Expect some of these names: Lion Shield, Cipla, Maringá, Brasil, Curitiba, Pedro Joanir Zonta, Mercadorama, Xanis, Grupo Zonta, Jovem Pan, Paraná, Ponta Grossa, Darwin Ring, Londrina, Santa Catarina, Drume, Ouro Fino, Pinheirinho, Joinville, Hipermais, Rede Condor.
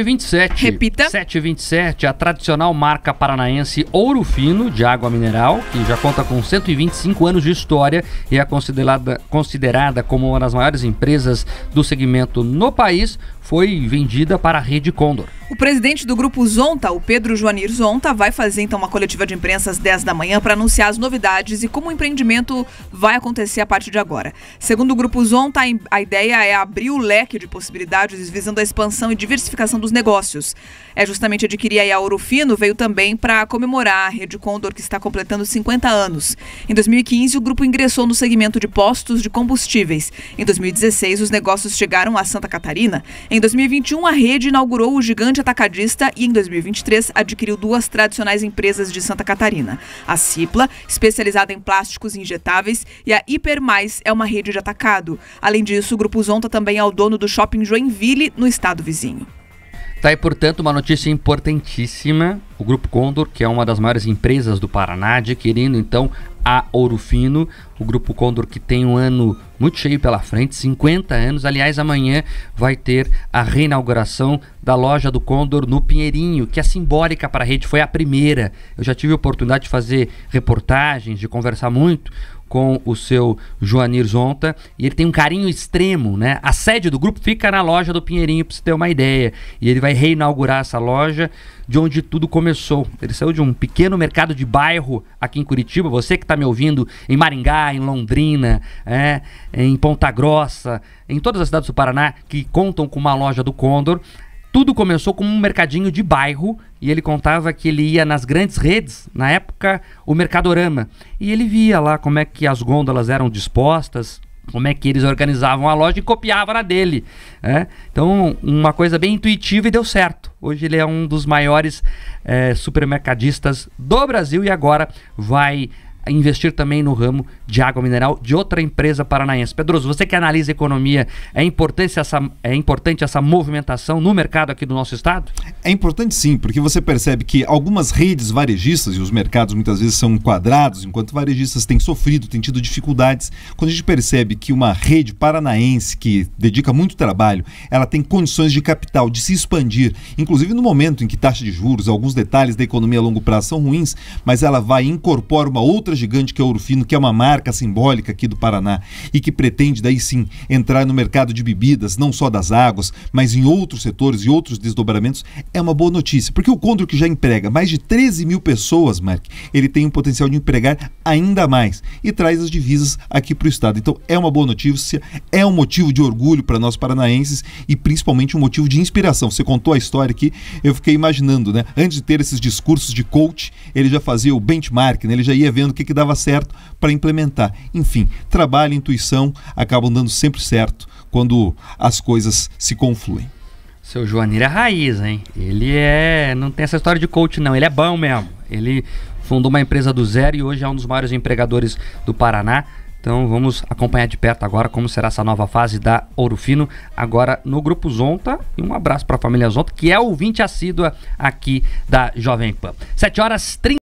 7h27, repita. 7h27, a tradicional marca paranaense Ouro Fino, de água mineral, que já conta com 125 anos de história e é considerada como uma das maiores empresas do segmento no país, foi vendida para a Rede Condor. O presidente do Grupo Zonta, o Pedro Joanir Zonta, vai fazer então uma coletiva de imprensa às 10 da manhã para anunciar as novidades e como o empreendimento vai acontecer a partir de agora. Segundo o Grupo Zonta, a ideia é abrir o leque de possibilidades visando a expansão e diversificação dos negócios. É justamente adquirir aí a Ouro Fino, veio também para comemorar a Rede Condor, que está completando 50 anos. Em 2015, o grupo ingressou no segmento de postos de combustíveis. Em 2016, os negócios chegaram a Santa Catarina. Em 2021, a rede inaugurou o gigante atacadista e em 2023 adquiriu duas tradicionais empresas de Santa Catarina. A Cipla, especializada em plásticos injetáveis, e a Hipermais é uma rede de atacado. Além disso, o Grupo Zonta também é o dono do shopping Joinville, no estado vizinho. Tá aí, portanto, uma notícia importantíssima. O Grupo Condor, que é uma das maiores empresas do Paraná, adquirindo então a Ouro Fino. O Grupo Condor que tem um ano muito cheio pela frente, 50 anos. Aliás, amanhã vai ter a reinauguração da loja do Condor no Pinheirinho, que é simbólica para a rede, foi a primeira. Eu já tive a oportunidade de fazer reportagens, de conversar muito com o seu Joanir Zonta, e ele tem um carinho extremo, né? A sede do grupo fica na loja do Pinheirinho, para você ter uma ideia, e ele vai reinaugurar essa loja de onde tudo começou. Ele saiu de um pequeno mercado de bairro aqui em Curitiba, você que está me ouvindo em Maringá, em Londrina, em Ponta Grossa, em todas as cidades do Paraná que contam com uma loja do Condor. Tudo começou como um mercadinho de bairro e ele contava que ele ia nas grandes redes, na época o Mercadorama, e ele via lá como é que as gôndolas eram dispostas, como é que eles organizavam a loja e copiavam a dele, né? Então, uma coisa bem intuitiva e deu certo. Hoje ele é um dos maiores supermercadistas do Brasil e agora vai investir também no ramo de água mineral de outra empresa paranaense. Pedroso, você que analisa a economia, é importante essa movimentação no mercado aqui do nosso estado? É importante sim, porque você percebe que algumas redes varejistas, e os mercados muitas vezes são quadrados, enquanto varejistas têm sofrido, têm tido dificuldades. Quando a gente percebe que uma rede paranaense que dedica muito trabalho, ela tem condições de capital, de se expandir, inclusive no momento em que taxa de juros, alguns detalhes da economia a longo prazo são ruins, mas ela vai incorporar uma outra gigante que é Ouro Fino, que é uma marca simbólica aqui do Paraná e que pretende daí sim entrar no mercado de bebidas, não só das águas, mas em outros setores e outros desdobramentos. É uma boa notícia, porque o Condor, que já emprega mais de 13 mil pessoas, Mark, ele tem o potencial de empregar ainda mais e traz as divisas aqui para o estado. Então é uma boa notícia, é um motivo de orgulho para nós paranaenses e principalmente um motivo de inspiração. Você contou a história aqui, eu fiquei imaginando, né? Antes de ter esses discursos de coach, ele já fazia o benchmark, né? Ele já ia vendo o que dava certo para implementar. Enfim, trabalho e intuição acabam dando sempre certo quando as coisas se confluem. Seu Joanir é raiz, hein? Ele não tem essa história de coach não, ele é bom mesmo. Ele fundou uma empresa do zero e hoje é um dos maiores empregadores do Paraná. Então vamos acompanhar de perto agora como será essa nova fase da Ouro Fino, agora no Grupo Zonta. E um abraço para a família Zonta, que é ouvinte assídua aqui da Jovem Pan. 7h30.